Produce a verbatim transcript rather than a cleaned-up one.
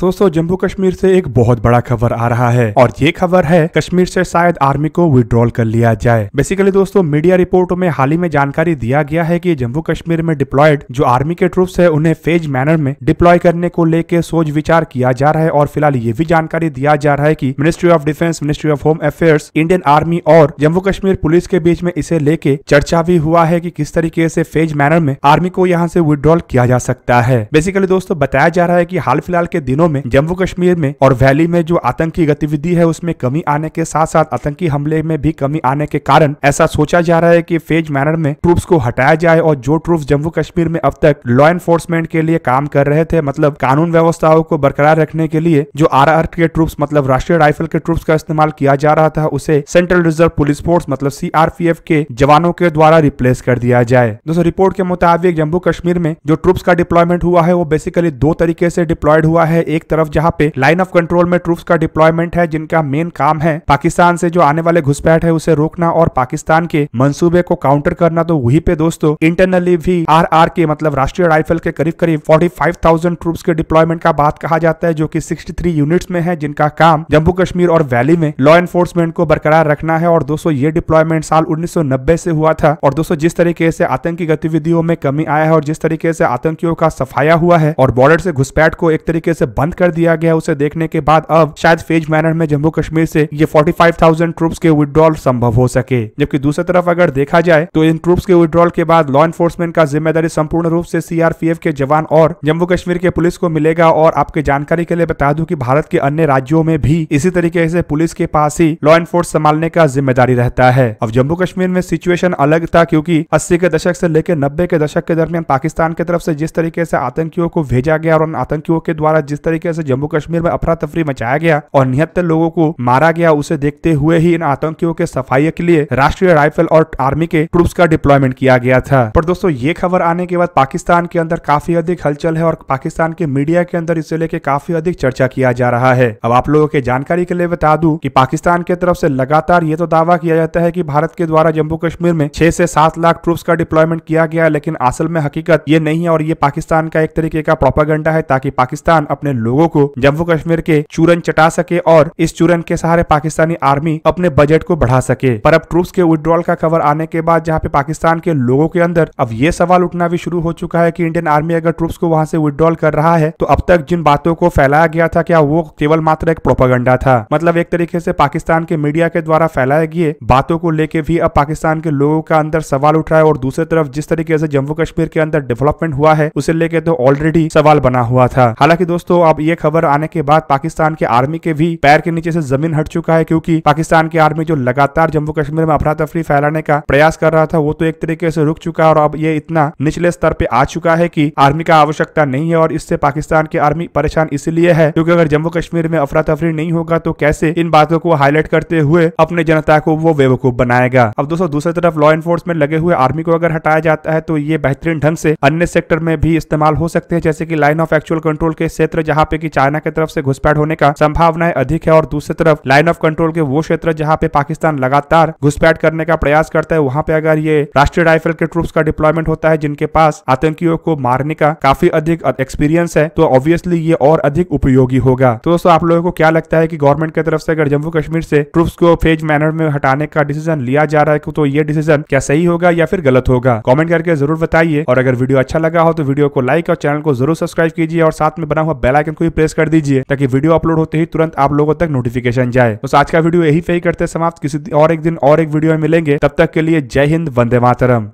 दोस्तों जम्मू कश्मीर से एक बहुत बड़ा खबर आ रहा है और ये खबर है कश्मीर से शायद आर्मी को विड्रॉल कर लिया जाए। बेसिकली दोस्तों मीडिया रिपोर्टों में हाल ही में जानकारी दिया गया है कि जम्मू कश्मीर में डिप्लॉयड जो आर्मी के ट्रूप्स है उन्हें फेज मैनर में डिप्लॉय करने को लेकर सोच विचार किया जा रहा है। और फिलहाल ये भी जानकारी दिया जा रहा है की ministry of defence, ministry of home affairs, Indian army और जम्मू कश्मीर पुलिस के बीच में इसे लेके चर्चा भी हुआ है की कि किस तरीके से फेज मैनर में आर्मी को यहाँ से विड्रॉल किया जा सकता है। बेसिकली दोस्तों बताया जा रहा है की हाल फिलहाल के दिनों में जम्मू कश्मीर में और वैली में जो आतंकी गतिविधि है उसमें कमी आने के साथ साथ आतंकी हमले में भी कमी आने के कारण ऐसा सोचा जा रहा है कि फेज मैनर में ट्रूप्स को हटाया जाए। और जो ट्रूप्स जम्मू कश्मीर में अब तक लॉ एनफोर्समेंट के लिए काम कर रहे थे, मतलब कानून व्यवस्थाओं को बरकरार रखने के लिए जो आरआर के ट्रूप्स मतलब राष्ट्रीय राइफल के ट्रूप्स का इस्तेमाल किया जा रहा था, उसे सेंट्रल रिजर्व पुलिस फोर्स मतलब सीआरपीएफ के जवानों के द्वारा रिप्लेस कर दिया जाए। दोस्तों रिपोर्ट के मुताबिक जम्मू कश्मीर में जो ट्रूप्स का डिप्लॉयमेंट हुआ है वो बेसिकली दो तरीके से डिप्लॉयड हुआ है। एक तरफ जहां पे लाइन ऑफ कंट्रोल में ट्रूप्स का डिप्लॉयमेंट है जिनका मेन काम है पाकिस्तान से जो आने वाले घुसपैठ है उसे रोकना और पाकिस्तान के मंसूबे को काउंटर करना। तो वहीं पे दोस्तों इंटरनली भी आरआर के मतलब राष्ट्रीय राइफल के करीब करीब पैंतालीस हज़ार ट्रूप्स के डिप्लॉयमेंट का बात कहा जाता है, जो कि तिरेसठ यूनिट्स में है जिनका काम जम्मू कश्मीर और वैली में लॉ एनफोर्समेंट को बरकरार रखना है। और दोस्तों ये डिप्लॉयमेंट साल उन्नीस सौ नब्बे से हुआ था। और दोस्तों जिस तरीके से आतंकी गतिविधियों में कमी आया है और जिस तरीके से आतंकियों का सफाया हुआ है और बॉर्डर से घुसपैठ को एक तरीके से बंद कर दिया गया, उसे देखने के बाद अब शायद फेज मैनर में जम्मू कश्मीर से ये पैंतालीस हज़ार ट्रूप्स के विड्रॉल संभव हो सके। जबकि दूसरी तरफ अगर देखा जाए तो इन ट्रूप्स के विड्रॉल के बाद लॉ एनफोर्समेंट का जिम्मेदारी संपूर्ण रूप से सीआरपीएफ के जवान और जम्मू कश्मीर के पुलिस को मिलेगा। और आपके जानकारी के लिए बता दूं कि भारत के अन्य राज्यों में भी इसी तरीके से पुलिस के पास ही लॉ एनफोर्स संभालने का जिम्मेदारी रहता है। अब जम्मू कश्मीर में सिचुएशन अलग था क्योंकि अस्सी के दशक से लेकर नब्बे के दशक के दरमियान पाकिस्तान की तरफ से जिस तरीके से आतंकियों को भेजा गया और उन आतंकियों के द्वारा जिस तरीके से जम्मू कश्मीर में अफरा तफरी मचाया गया और निहत्तर लोगों को मारा गया, उसे देखते हुए ही इन आतंकियों के सफाई के लिए राष्ट्रीय राइफल और आर्मी के ट्रूप्स का डिप्लॉयमेंट किया गया था। पर दोस्तों ये खबर आने के बाद पाकिस्तान के अंदर काफी अधिक हलचल है और पाकिस्तान के मीडिया के अंदर इसे लेके काफी अधिक चर्चा किया जा रहा है। अब आप लोगों के जानकारी के लिए बता दूं कि पाकिस्तान की तरफ से लगातार ये तो दावा किया जाता है कि भारत के द्वारा जम्मू कश्मीर में छह से सात लाख ट्रूप्स का डिप्लॉयमेंट किया गया, लेकिन असल में हकीकत ये नहीं है और ये पाकिस्तान का एक तरीके का प्रोपागेंडा है ताकि पाकिस्तान अपने लोगों को जम्मू कश्मीर के चूरन चटा सके और इस चूरन के सहारे पाकिस्तानी आर्मी अपने बजट को बढ़ा सके। पर अब ट्रूप्स के विड्रॉल का खबर आने के बाद जहां पे पाकिस्तान के लोगों के अंदर अब ये सवाल उठना भी शुरू हो चुका है कि इंडियन आर्मी अगर ट्रूप्स को वहां से विड्रॉल कर रहा है तो अब तक जिन बातों को फैलाया गया था क्या वो केवल मात्र एक प्रोपागेंडा था, मतलब एक तरीके से पाकिस्तान के मीडिया के द्वारा फैलाए गए बातों को लेके भी अब पाकिस्तान के लोगों का अंदर सवाल उठ रहा है। और दूसरी तरफ जिस तरीके से जम्मू कश्मीर के अंदर डेवलपमेंट हुआ है उसे लेके तो ऑलरेडी सवाल बना हुआ था। हालांकि दोस्तों अब ये खबर आने के बाद पाकिस्तान के आर्मी के भी पैर के नीचे से जमीन हट चुका है क्योंकि पाकिस्तान की आर्मी जो लगातार जम्मू कश्मीर में अफरा तफरी फैलाने का प्रयास कर रहा था वो तो एक तरीके से रुक चुका है। और अब ये इतना निचले स्तर पे आ चुका है कि आर्मी का आवश्यकता नहीं है। और इससे पाकिस्तान की आर्मी परेशान इसलिए है क्योंकि अगर जम्मू कश्मीर में अफरा तफरी नहीं होगा तो कैसे इन बातों को हाईलाइट करते हुए अपने जनता को वो बेवकूफ बनाएगा। अब दोस्तों दूसरी तरफ लॉ एनफोर्समेंट लगे हुए आर्मी को अगर हटाया जाता है तो ये बेहतरीन ढंग से अन्य सेक्टर में भी इस्तेमाल हो सकते हैं, जैसे की लाइन ऑफ एक्चुअल कंट्रोल के क्षेत्र जहाँ पे कि चाइना की तरफ से घुसपैठ होने का संभावनाएं अधिक है। और दूसरी तरफ लाइन ऑफ कंट्रोल के वो क्षेत्र जहाँ पे पाकिस्तान लगातार घुसपैठ करने का प्रयास करता है वहाँ पे अगर ये राष्ट्रीय राइफल के ट्रूप्स का डिप्लॉयमेंट होता है जिनके पास आतंकियों को मारने का काफी अधिक एक्सपीरियंस है तो ऑब्वियसली ये और अधिक उपयोगी होगा। तो दोस्तों आप लोगों को क्या लगता है की गवर्नमेंट की तरफ से अगर जम्मू कश्मीर से ट्रूप्स को फेज मैनर में हटाने का डिसीजन लिया जा रहा है तो ये डिसीजन क्या सही होगा या फिर गलत होगा? कॉमेंट करके जरूर बताइए। और अगर वीडियो अच्छा लगा हो तो वीडियो को लाइक और चैनल को जरूर सब्सक्राइब कीजिए और साथ में बना हुआ बेल आइकन को भी प्रेस कर दीजिए ताकि वीडियो अपलोड होते ही तुरंत आप लोगों तक नोटिफिकेशन जाए। तो आज का वीडियो यही पे ही करते समाप्त। किसी और एक दिन और एक वीडियो में मिलेंगे, तब तक के लिए जय हिंद, वंदे मातरम।